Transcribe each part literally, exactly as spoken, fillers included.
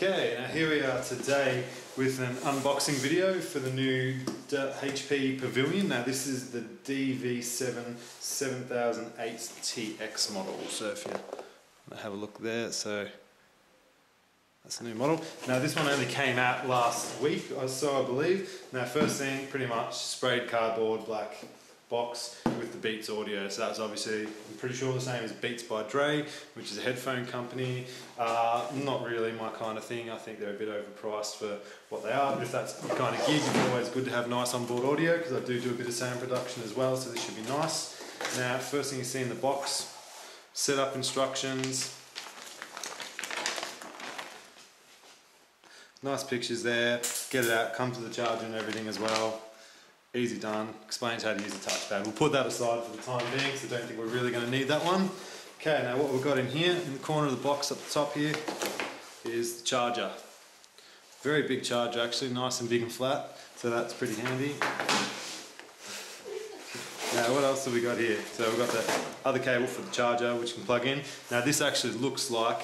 Okay, now here we are today with an unboxing video for the new H P Pavilion. Now this is the D V seven seven thousand eight T X model, so if you have a look there, so that's the new model. Now this one only came out last week or so, I believe. Now first thing, pretty much sprayed cardboard, black box with the Beats audio, so that's obviously, I'm pretty sure the same as Beats by Dre, which is a headphone company. Uh, not really my kind of thing. I think they're a bit overpriced for what they are, but if that's the kind of gig, it's always good to have nice onboard audio, because I do do a bit of sound production as well, so this should be nice. Now first thing you see in the box, setup instructions, nice pictures there, get it out, comes with the charger and everything as well. Easy done, explains how to use a touchpad. We'll put that aside for the time being, because I don't think we're really going to need that one. Okay, now what we've got in here, in the corner of the box up the top here, is the charger. Very big charger actually, nice and big and flat, so that's pretty handy. Now what else have we got here? So we've got the other cable for the charger, which you can plug in. Now this actually looks like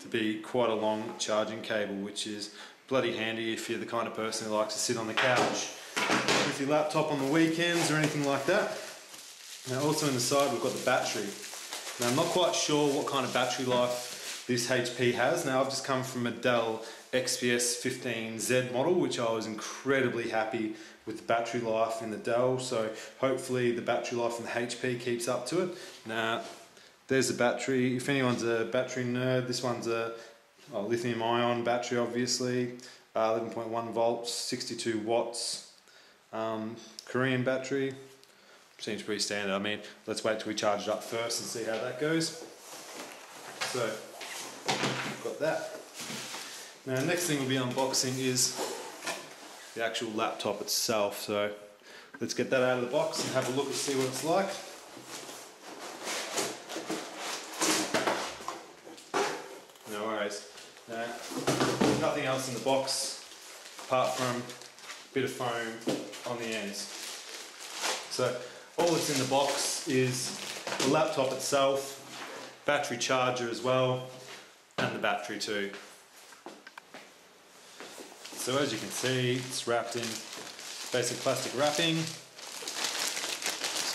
to be quite a long charging cable, which is bloody handy if you're the kind of person who likes to sit on the couch with your laptop on the weekends or anything like that. Now also in the side we've got the battery. Now I'm not quite sure what kind of battery life this H P has. Now I've just come from a Dell X P S fifteen Z model, which I was incredibly happy with the battery life in the Dell, so hopefully the battery life in the H P keeps up to it. Now there's the battery, if anyone's a battery nerd, this one's a oh, lithium ion battery obviously, uh, eleven point one volts, sixty-two watts. Um, Korean battery, seems pretty standard. I mean, let's wait till we charge it up first and see how that goes. So, got that. Now next thing we'll be unboxing is the actual laptop itself, so let's get that out of the box and have a look and see what it's like. No worries. Now, nothing else in the box apart from a bit of foam on the ends. So all that's in the box is the laptop itself, battery charger as well, and the battery too. So as you can see, it's wrapped in basic plastic wrapping. It's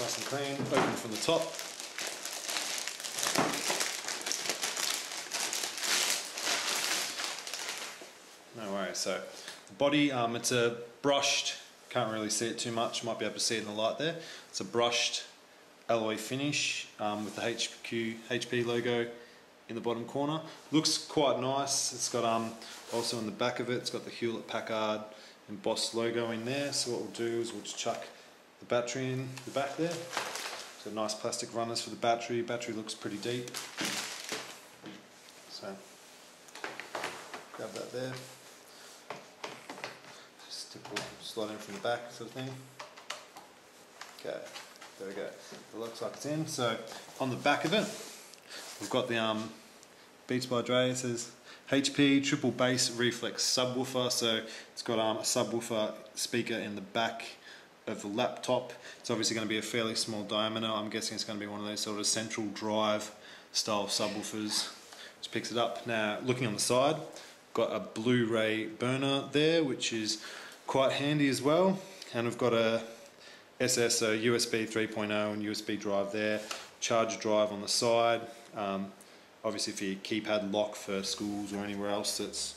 nice and clean, open from the top. No worries. So the body, um, it's a brushed, can't really see it too much, might be able to see it in the light there. It's a brushed alloy finish um, with the H Q, H P logo in the bottom corner. Looks quite nice. It's got um, also on the back of it, it's got the Hewlett-Packard embossed logo in there. So what we'll do is we'll just chuck the battery in the back there. So nice plastic runners for the battery. Battery looks pretty deep. So grab that there. Slot in from the back, sort of thing. Okay, there we go. It looks like it's in. So on the back of it, we've got the um, Beats by Dre. It says H P triple bass reflex subwoofer. So it's got um, a subwoofer speaker in the back of the laptop. It's obviously going to be a fairly small diameter. I'm guessing it's going to be one of those sort of central drive style subwoofers, which picks it up. Now looking on the side, got a Blu-ray burner there, which is quite handy as well, and we've got a S S, so U S B three point oh and U S B drive there, charger drive on the side, um, obviously for your keypad lock for schools or anywhere else that's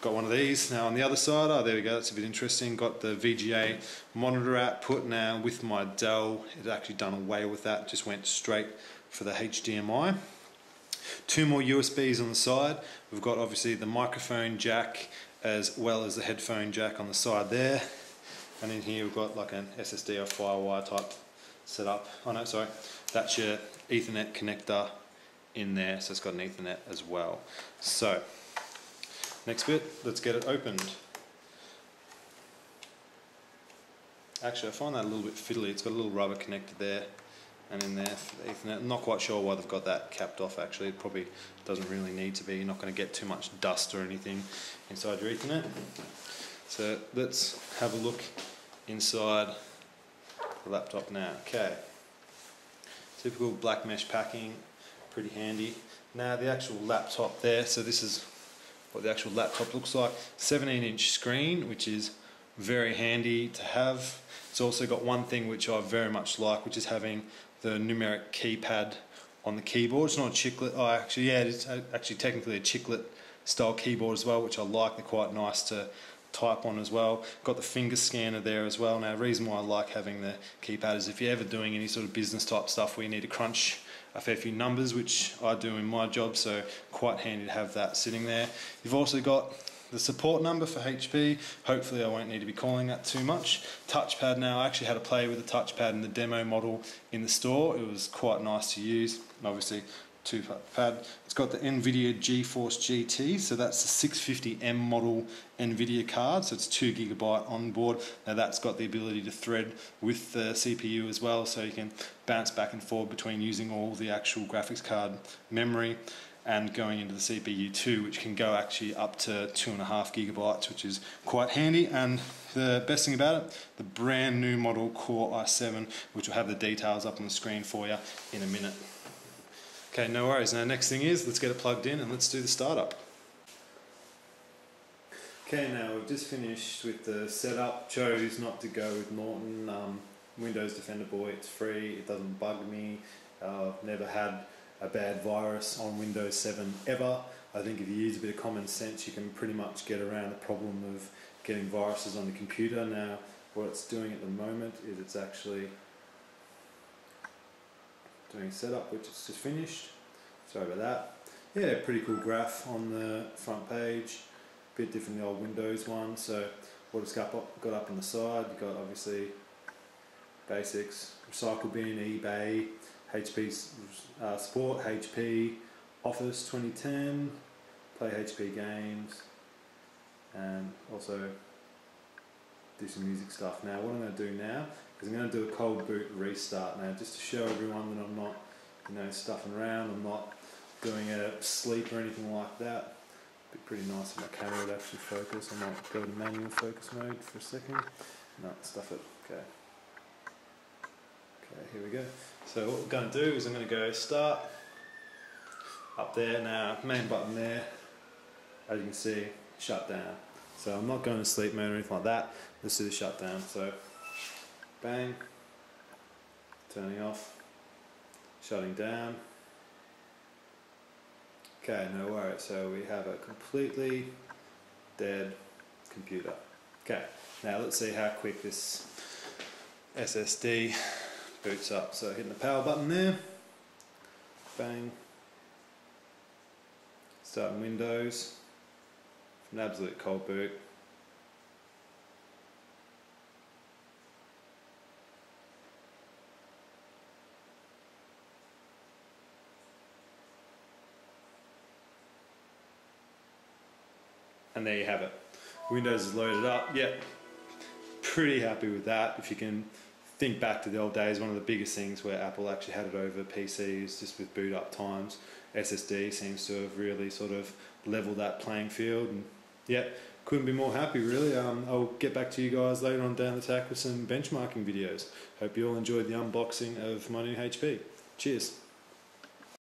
got one of these. Now on the other side, oh there we go, that's a bit interesting, got the V G A monitor output. Now with my Dell, it's actually done away with that, just went straight for the H D M I. Two more U S Bs on the side, we've got obviously the microphone jack as well as the headphone jack on the side there, and in here we've got like an S S D or Firewire type setup. Oh no, sorry, that's your Ethernet connector in there, so it's got an Ethernet as well. So next bit, let's get it opened. Actually I find that a little bit fiddly, it's got a little rubber connector there and in there for the Ethernet. I'm not quite sure why they've got that capped off actually, it probably doesn't really need to be, you're not going to get too much dust or anything inside your Ethernet. So let's have a look inside the laptop now. Okay, typical black mesh packing, pretty handy. Now the actual laptop there, so this is what the actual laptop looks like. seventeen inch screen, which is very handy to have. It's also got one thing which I very much like, which is having the numeric keypad on the keyboard. It's not a chiclet, oh actually yeah, it's actually technically a chiclet style keyboard as well, which I like. They're quite nice to type on as well. Got the finger scanner there as well. Now the reason why I like having the keypad is if you're ever doing any sort of business type stuff where you need to crunch a fair few numbers, which I do in my job, so quite handy to have that sitting there. You've also got the support number for H P. Hopefully I won't need to be calling that too much. Touchpad now. I actually had a play with the touchpad in the demo model in the store. It was quite nice to use. Obviously two-pad. It's got the Nvidia GeForce G T, so that's the six fifty M model Nvidia card, so it's two gigabyte on board. Now that's got the ability to thread with the C P U as well, so you can bounce back and forth between using all the actual graphics card memory and going into the C P U too, which can go actually up to two and a half gigabytes, which is quite handy. And the best thing about it, the brand new model Core i seven, which will have the details up on the screen for you in a minute. Okay, no worries. Now next thing is, let's get it plugged in and let's do the startup. Okay, now we've just finished with the setup. Chose not to go with Norton. Um, Windows Defender boy, it's free, it doesn't bug me. Uh, I've never had a bad virus on Windows seven ever. I think if you use a bit of common sense, you can pretty much get around the problem of getting viruses on the computer. Now what it's doing at the moment is it's actually doing setup, which it's just finished. Sorry about that. Yeah, pretty cool graph on the front page, a bit different than the old Windows one. So what it's got up, got up on the side, you've got obviously basics, recycle bin, eBay, H P uh, support, H P, Office twenty ten, play H P games, and also do some music stuff. Now what I'm going to do now is I'm going to do a cold boot restart now, just to show everyone that I'm not, you know, stuffing around, I'm not doing a sleep or anything like that. It'd be pretty nice if my camera would actually focus. I might go to manual focus mode for a second. No, stuff it. Okay. Okay, here we go. So what we're going to do is I'm going to go start up there. Now main button there, as you can see, shut down. So I'm not going to sleep mode or anything like that. Let's do the shutdown. So bang, turning off, shutting down. Okay, no worries. So we have a completely dead computer. Okay, now let's see how quick this S S D boots up. So hitting the power button there, bang, starting Windows. An absolute cold boot. And there you have it. Windows is loaded up. Yep. Pretty happy with that. If you can think back to the old days, one of the biggest things where Apple actually had it over P Cs, just with boot up times, S S D seems to have really sort of leveled that playing field. And yeah, couldn't be more happy really. Um, I'll get back to you guys later on down the track with some benchmarking videos. Hope you all enjoyed the unboxing of my new H P. Cheers.